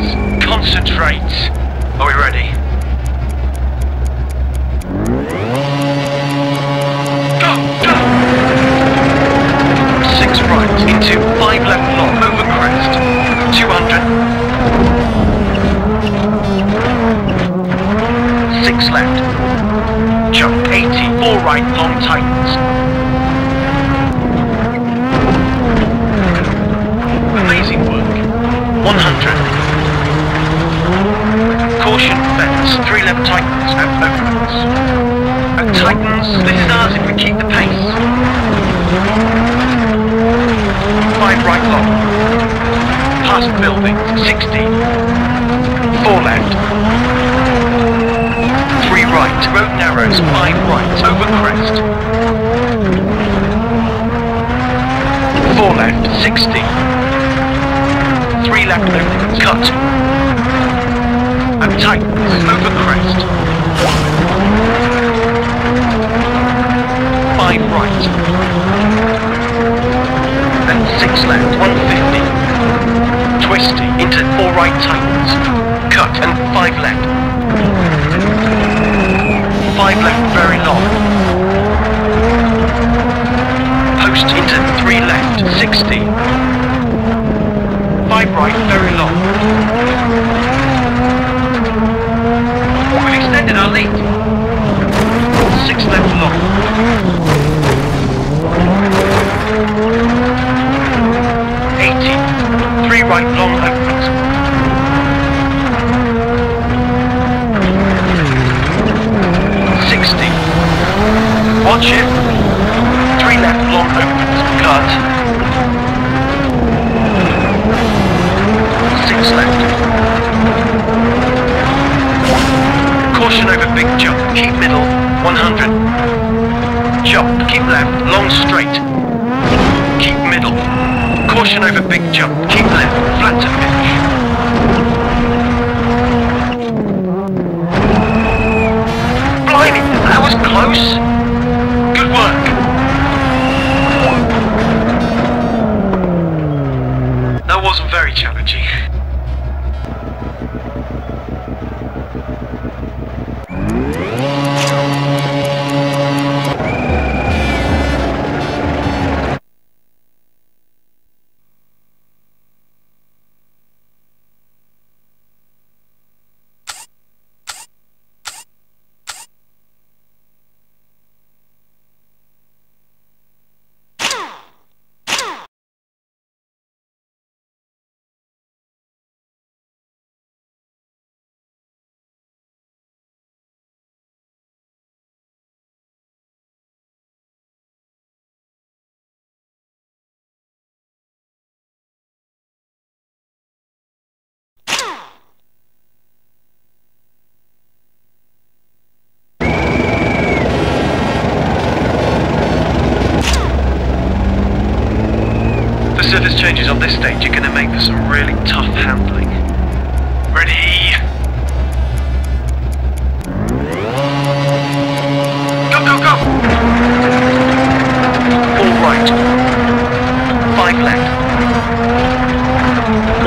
Concentrate. Concentrate. Are we ready? Go! Go! 6 right into 5 left long over crest. 200. 6 left. Jump 80. 4 right long tightens. Amazing work. 100. Caution, fence. 3 left tightens and opens. And tightens, this is ours if we keep the pace. 5 right long. Past building, 60. 4 left. 3 right, road narrows, 5 right, over crest. 4 left, 60. 3 left open, cut. And tight, over crest. 5 right. And 6 left, 150. Twist into 4 right tightens. Cut and 5 left. 5 left very long. Post into 3 left, 60. 5 right, very long. We've extended our lead. 6 left long. Eighty. 3 right long opens. 60. Watch it. 3 left long opens. Cut. 6 left. Caution over big jump. Keep middle. 100. Jump. Keep left. Long straight. Keep middle. Caution over big jump. Keep left. Flat to finish.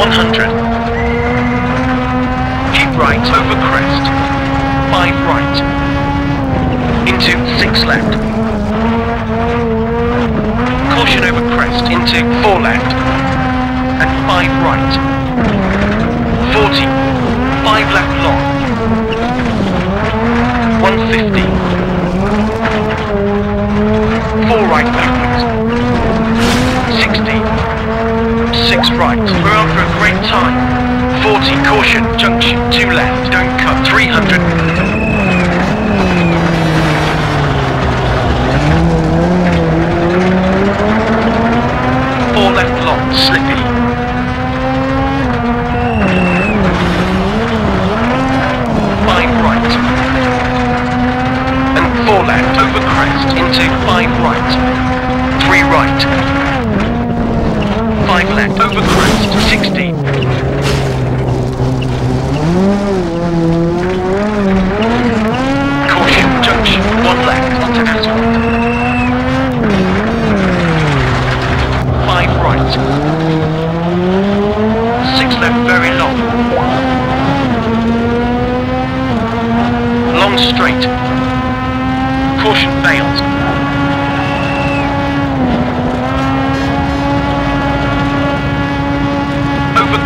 100. Keep right over crest. 5 right. Into 6 left. Caution over crest into 4 left. And 5 right. 40. 5 left long. 150. 4 right opens. 60. 6 right. We're on for a great time. 40, caution, junction, 2 left, don't cut, 300. 4 left long, slippy. 5 right. And 4 left, over crest, into 5 right. 3 right. 5 left, over crest, 60. Caution, junction, 1 left, onto asphalt. 5 right. 6 left, very long.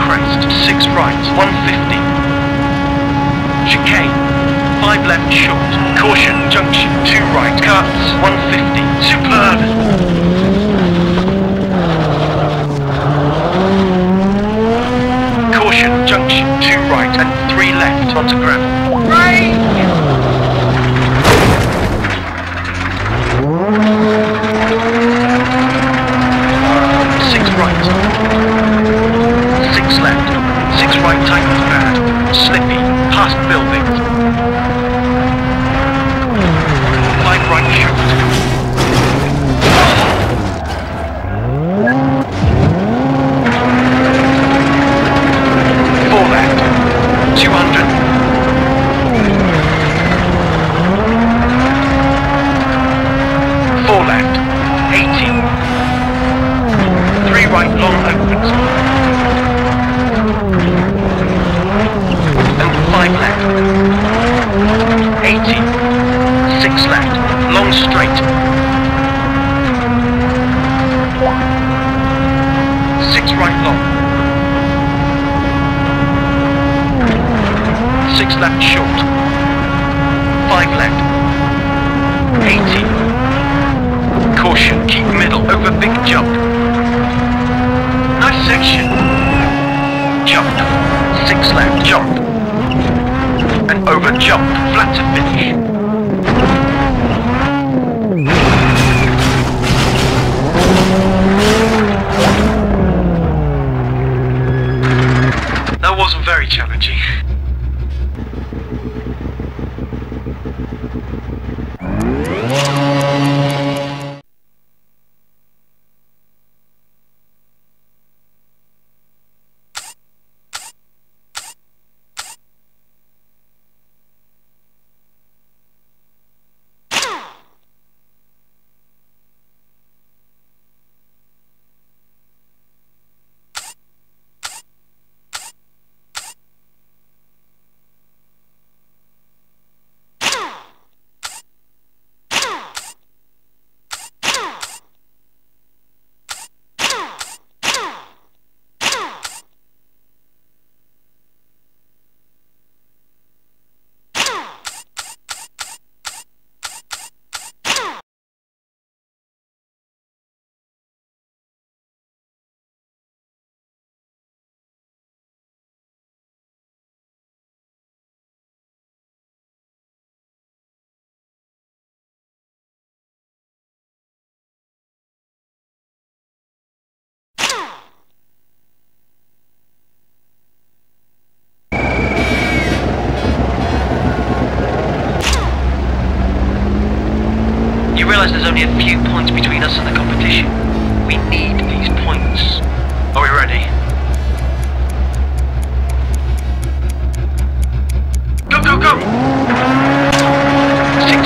crest, 6 right, 150. Chicane, 5 left short. Caution, junction, 2 right, cuts, 150. Superb! Junction 2 right and 3 left onto gravel. Right! Six right. 6 left. 6 right tightens bad. Slippy. Past buildings. 5 right short. 200. 4 left, 80. 3 right long opens. And 5 left, 80. 6 left, long straight. 6 right long. 6 left short, 5 left, 80. Caution, keep middle over big jump. Nice section. Jump, 6 left jump. And over jump, flat to finish. That wasn't very challenging. There's only a few points between us and the competition. We need these points. Are we ready? Go, go, go! 60,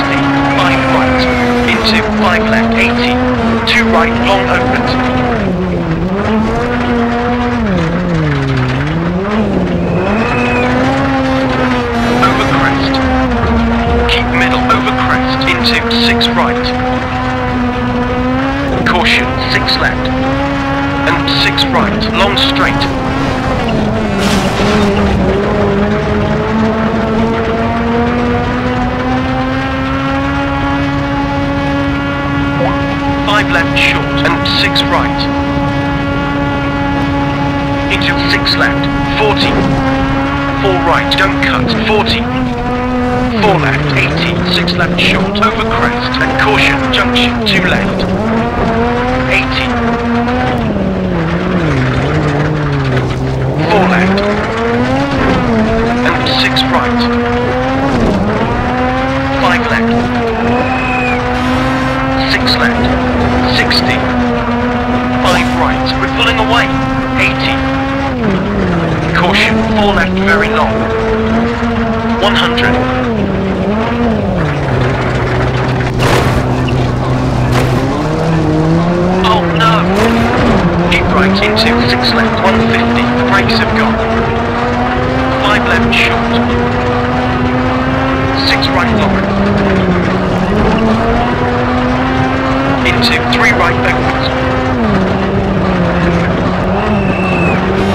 5 right, into 5 left, 80, 2 right, long opens. Over crest. Keep middle, over crest, into 6 right. Caution, 6 left, and 6 right, long straight. 5 left short, and 6 right. Into 6 left, 40. 4 right, don't cut, 40. 4 left, 80, 6 left short, over crest, and caution, junction, 2 left. 80. 4 left. And 6 right. 5 left. 6 left. 60. 5 right. We're pulling away. 80. Caution. 4 left very long. 100. 8 right into 6 left, 150. The brakes have gone. 5 left short. 6 right long. Into 3 right backwards.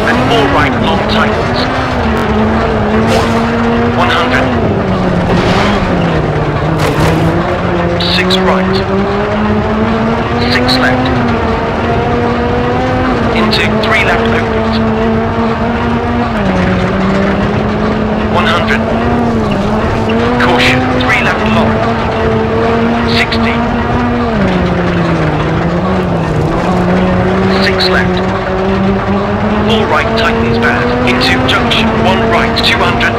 And 4 right Take three left opens. 100. Caution, three left long. 60. 6 left. All right tightens bad. Into junction, 1 right, 200.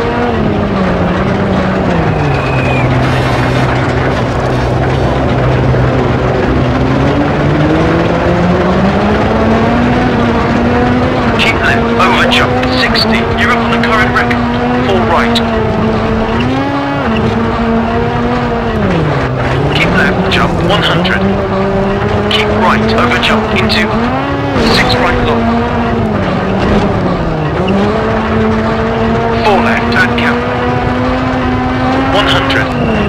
Turn count. 100.